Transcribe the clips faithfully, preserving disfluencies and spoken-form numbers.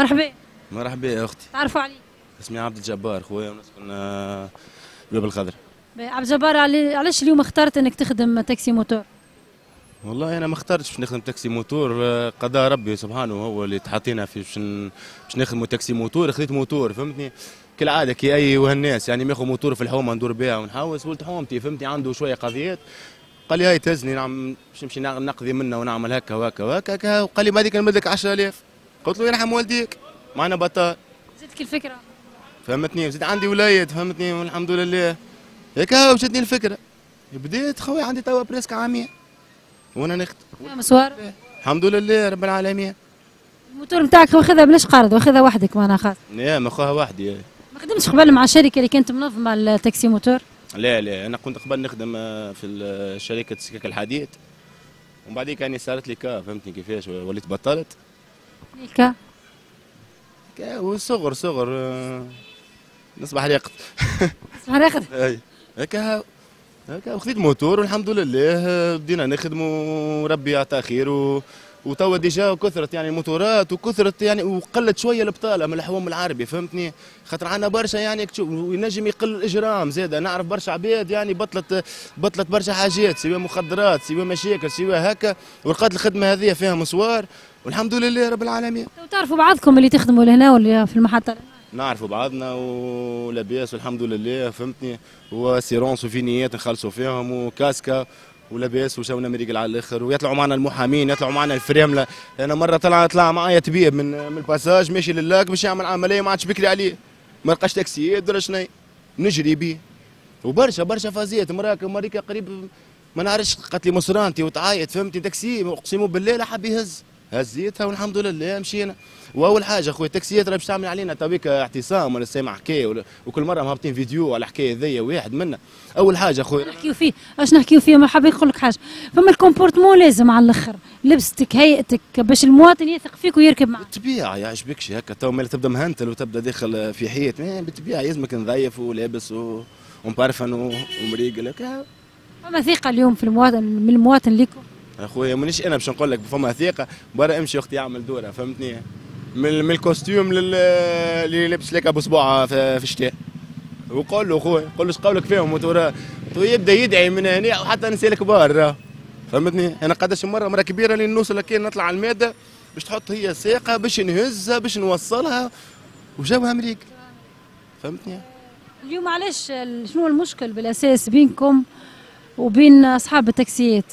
مرحبا. مرحبا يا اختي. تعرفوا عليك؟ اسمي عبد الجبار خويا ونسكن بلوب الخضر. عبد الجبار، علاش اليوم اخترت انك تخدم تاكسي موتور؟ والله انا ما اخترتش باش نخدم تاكسي موتور، قضاء ربي سبحانه هو اللي تحطينا في باش باش نخدموا تاكسي موتور. خذيت موتور فهمتني كالعاده كي اي وهالناس يعني ناخذ موتور في الحومه ندور بها ونحوس. ولد حومتي فهمتني عنده شويه قضيات، قال لي هاي تهزني نعم باش نمشي نقضي منه ونعمل هكا وهكا وهكا. وقال لي بهذيك نمد لك عشرة آلاف. قلت له يرحم والديك معنا بطال. زدتك الفكره فهمتني، زيد عندي ولاد فهمتني والحمد لله هكا وجدتني الفكره. بديت خويا عندي توا بريسك عامين وانا نخدم مسوار الحمد لله رب العالمين. الموتور نتاعك واخذها بلاش قرض، واخذها وحدك معناها خاص؟ لا ماخذها وحدي. ما خدمتش قبل مع شركه اللي كانت منظمه التاكسي موتور؟ لا لا انا كنت قبل نخدم في شركه سكك الحديد، ومن بعد كاني صارت لي كا فهمتني كيفاش وليت بطلت كا كا وصغر صغر نصبح رياقد نصبح رياقد اي هكا هكا. وخذيت موتور والحمد لله بدينا نخدموا وربي يعطاه خير. وتوا ديجا كثرت يعني الموتورات وكثرت يعني وقلت شويه البطاله من الحوم العربي فهمتني، خاطر عندنا برشا يعني ينجم يقل الاجرام زاد. نعرف برشا عباد يعني بطلت بطلت برشا حاجات، سواء مخدرات سواء مشاكل سواء هكا، ولقات الخدمه هذه فيها مسوار والحمد لله رب العالمين. تعرفوا بعضكم اللي تخدموا لهنا ولا في المحطه؟ نعرفوا بعضنا ولاباس والحمد لله فهمتني، وسيرونس وفي نيات نخلصوا فيهم وكاسكا ولاباس وشاونا مريقل على الاخر. ويطلعوا معنا المحامين، يطلعوا معنا الفريمله. انا مره طلع طلع معايا طبيب من من الباساج ماشي للاك باش يعمل عمليه، ما عادش بكري عليه ما لقاش تاكسيات ولا شني نجري بيه. وبرشا برشا فازيت مراك مريكا قريب ما نعرفش قالت لي مصرانتي وتعايط فهمتني تاكسي اقسم بالله لا حاب يهز، هزيتها والحمد لله مشينا. واول حاجه خويا التاكسيات راهي باش تعمل علينا تويك اعتصام ولا سامع حكايه وكل مره مهبطين فيديو على الحكايه ذي واحد منا. اول حاجه خويا نحكيو فيه اش نحكيو فيه، ما حاب نقول لك حاجه فما الكومبورتمون لازم على الاخر، لبستك هيئتك باش المواطن يثق فيك ويركب معك. بالطبيعه يا عجبكش هكا تو ملي تبدا مهنتل وتبدا داخل في حياه بالطبيعه لازمك نظيف ولابس ومبرفن ومريقل هكا. فما ثقه اليوم في المواطن من المواطن ليكم اخويا؟ مانيش انا باش نقول لك فما ثقه، برا امشي اختي اعمل دوره فهمتني من من الكوستيوم اللي لابس لك ابو صباعه في الشتاء. وقول له خويا قول له اش قولك فيهم وترى يبدا يدعي من هنا وحتى نسال كبار فهمتني. انا قداش مره مره كبيره اللي نوصل لك نطلع على الماده باش تحط هي الساقه باش نهزها باش نوصلها وجابها امريك فهمتني. اليوم علاش شنو المشكل بالاساس بينكم وبين اصحاب التاكسيات؟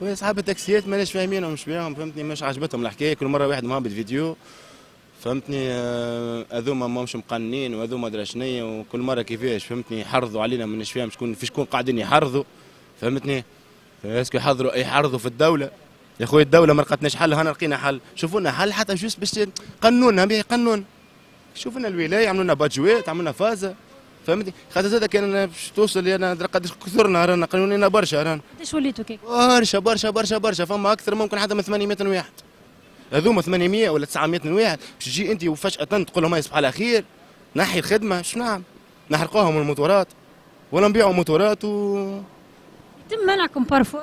خويا اصحاب التاكسيات ماناش فاهمينهم مش بيهم فهمتني، مش عجبتهم الحكايه. كل مره واحد مهبط فيديو فهمتني هذوما ماهمش مقنين وهذوما درا شنيا، وكل مره كيفاش فهمتني يحرضوا علينا مانيش فاهم شكون في شكون قاعدين يحرضوا فهمتني. اسكو يحضروا اي يحرضوا في الدوله يا خويا؟ الدوله ما لقاتناش حل، هنا لقينا حل. شوفوا لنا حل حتى جوست باش قانوننا به قانون. شوفوا لنا الولايه عملوا لنا باجوات عملوا لنا فازه فهمتني. خاطر زاد كان باش توصل انا قداش كثرنا رانا قانونينا برشا رانا. قداش وليتوا كيك؟ برشا برشا برشا برشا فما اكثر ممكن حتى من ثمانمائة واحد. هذوما ثمانمائة ولا تسعمائة واحد باش تجي انت وفجأة تقول لهم هاي صباح على خير نحي الخدمة. شنو نعمل؟ نحرقوهم الموتورات ولا نبيعوا موتورات و يتم منعكم بارفوا؟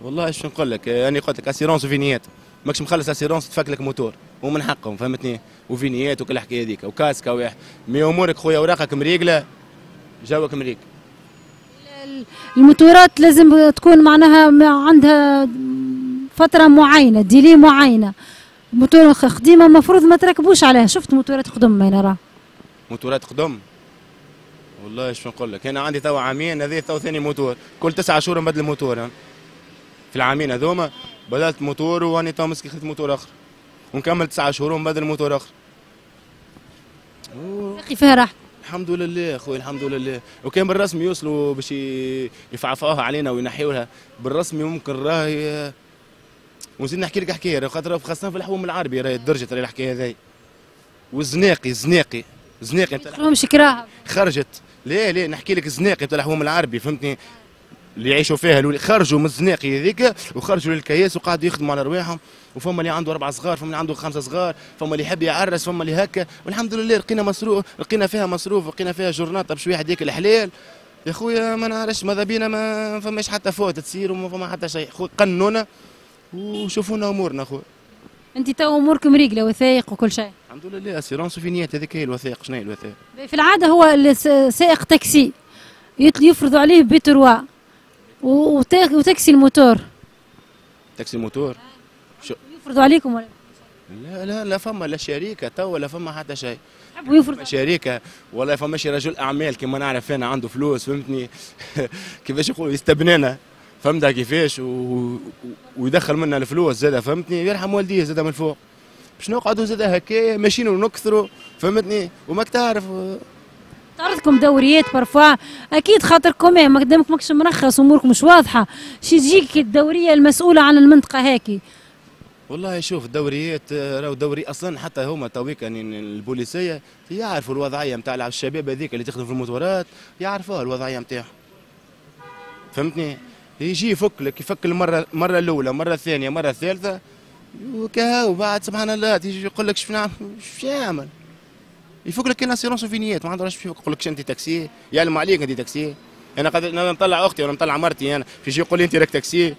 والله اش نقول لك، انا يعني قلت لك اسيرونس وفينيات ماكش مخلص اسيرونس تفك لك موتور ومن حقهم فهمتني، وفينيات وكل الحكايه هذيك وكاسكا واحد. مي امورك خويا اوراقك مريقله جوك مريق. الموتورات لازم تكون معناها عندها فتره معينه ديلي معينه. موتور قديمه المفروض ما تركبوش عليها. شفت موتورات قدم انا راه موتورات قدم والله اش نقول لك. انا عندي توا عامين هذه توا ثاني موتور، كل تسعة شهور نبدل موتور. يعني في العامين هذوما بدلت موتور واني توا مسكي خدت موتور اخر ونكمل تسعة شهور ونبدل موتور اخر. باقي فيها راحتك الحمد لله اخويا الحمد لله. وكان بالرسمي يوصلوا باش يفعفعوها علينا وينحيوا لها بالرسمي ممكن راهي. ونزيد نحكي لك حكايه خاطر خاصه في الحوم العربي راهي درجت راهي الحكايه هذي. والزناقي الزناقي الزناقي نتاع الحوم شكراها خرجت. لا لا نحكي لك الزناقي نتاع الحوم العربي فهمتني اللي يعيشوا فيها اللي خرجوا من الزناقي هذيك وخرجوا للكياس وقعدوا يخدموا على رواحهم. وفما اللي عنده أربعة صغار، فما اللي عنده خمسة صغار، فما اللي يحب يعرس، فما اللي هكا. والحمد لله لقينا مصروف لقينا فيها مصروف لقينا فيها جورناطه باش واحد ياكل حلال. يا خويا ما نعرفش ماذا بينا ما فماش حتى فوت تصير وما فما حتى شيء. قنونا وشوفونا امورنا خويا. انت تو امورك مريقله وثائق وكل شيء؟ الحمد لله اسيرونس في نيات، هذيك هي الوثائق. شنو هي الوثائق؟ في العاده هو سائق تاكسي يفرضوا عليه بتروا وتاكسي الموتور. تاكسي الموتور يفرضوا عليكم ولا لا؟ لا لا فما لا شركه تو ولا فما حتى شيء. حبوا يفرضوا شركه ولا فما شي رجل اعمال كما نعرف انا عنده فلوس، فهمتني كيفاش يقولوا يستبنانا، فهمتها كيفاش، و... ويدخل منا الفلوس زاده، فهمتني يرحم والديه زاده من فوق، باش نقعدوا زاده هكايا ماشيين ونكثروا، فهمتني. وماك تعرف تعرضكم دوريات برفوا اكيد خاطركم ما قدامك ماكش مرخص، اموركم مش واضحه، شي تجيك الدوريه المسؤوله عن المنطقه هاكي. والله شوف الدوريات راهو دوري اصلا، حتى هما تويك البوليسيه يعرفوا الوضعيه نتاع الشباب هذيك اللي تخدم في الموتورات، يعرفوها الوضعيه نتاعهم، فهمتني. يجي يفك لك، يفك المره المره الاولى، مره الثانيه، مره الثالثه، وكا وبعد سبحان الله تيجي يقول لك شنو نعمل؟ يفك لك الاسيرونس وفينيات، ما عندوش يفك، يقول لك انت تاكسي، يعلم عليك انت تاكسي. انا قادر انا نطلع اختي ولا نطلع مرتي، انا يجي يقول لي انت راك تاكسي،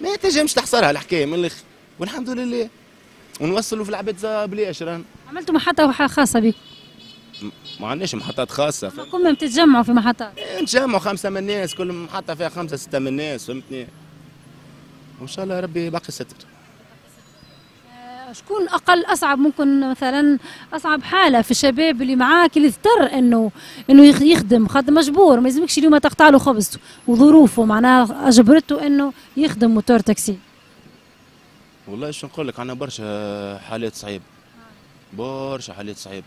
ما تنجمش تحصرها الحكايه من الاخر. والحمد لله ونوصلوا في العباد بلاش. رانا عملتوا محطه خاصه بك؟ ما عندناش محطات خاصه، فكم تتجمعوا في محطات؟ نتجمعوا خمسه من الناس، كل محطه فيها خمسه سته من الناس، فهمتني. وان شاء الله ربي باقي ستر. آه شكون اقل اصعب ممكن مثلا اصعب حاله في الشباب اللي معاك اللي اضطر انه انه يخدم خاطر مجبور، ما يلزمكش اليوم تقطع له خبزته وظروفه معناها اجبرته انه يخدم موتور تاكسي؟ والله شنو نقول لك، عندنا برشا حالات صعيبه، برشا حالات صعيبه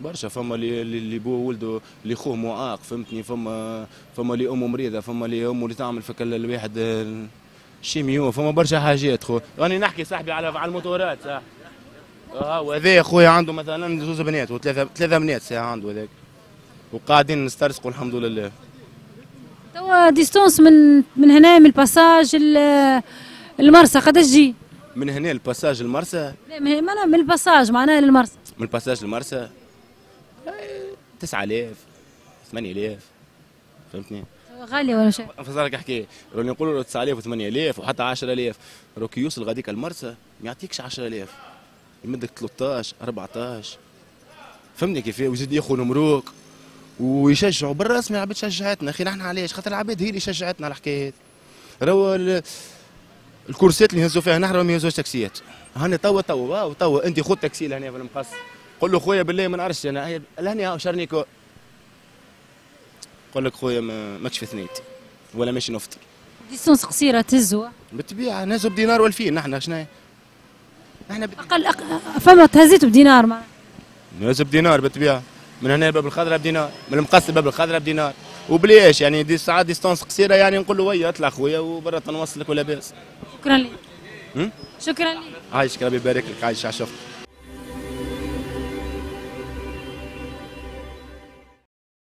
برشا. فما اللي اللي بوه ولده اللي خوه معاق، فهمتني، فما فما اللي امه مريضه، فما اللي امه اللي تعمل في كل الواحد شيميو، فما برشا حاجات. خو راني نحكي صاحبي على على الموتورات صح. اه وهذا خويا عنده مثلا زوز بنات وثلاثه ثلاثه بنات ساعه عنده هذاك، وقاعدين نسترزقوا الحمد لله. توا ديستونس من من هنا من الباساج المرسى قداش تجي؟ من هنا الباساج المرسى؟ لا ما من الباساج معناها للمرسى. من الباساج المرسى تسعة آلاف ثمانية آلاف، فهمتني. غالية ولا شيء؟ نفسر لك حكاية، راني نقولوا له تسعة آلاف وثمانية آلاف وحتى عشرة آلاف، رو كي يوصل غاديك المرسى ما يعطيكش عشرة آلاف، يمدك ثلاثة عشر أربعة عشر، فهمتني كيفاه. ويزيد ياخذ مروك ويشجعوا بالرسمي، العباد شجعتنا اخي، نحن علاش؟ خاطر العباد هي اللي شجعتنا على الحكاية هذه. راهو الكورسات اللي يهزوا فيها نحن ما يهزوش تاكسيات، هنا توا توا توا انت خذ تاكسي لهنا في المقص، قول له خويا بالله ما نعرفش انا لهنا شرنيكو، قول لك خويا ماكش في ثنيت ولا ماشي نفطر. ديستونس قصيره تهزوا بالطبيعه، نهزوا بدينار والفين نحن شناهي؟ نحن اقل فما تهزيتوا بدينار معناها؟ نهزوا بدينار بالطبيعه، من هنا باب الخضره بدينار، من المقص باب الخضره بدينار، وبلاش يعني دي ساعات ديستونس قصيره، يعني نقول له ويا اطلع خويا وبرا نوصلك ولا باس. شكرا لك. شكرا لك. عايشك ربي يبارك لك، عايش على شوفك.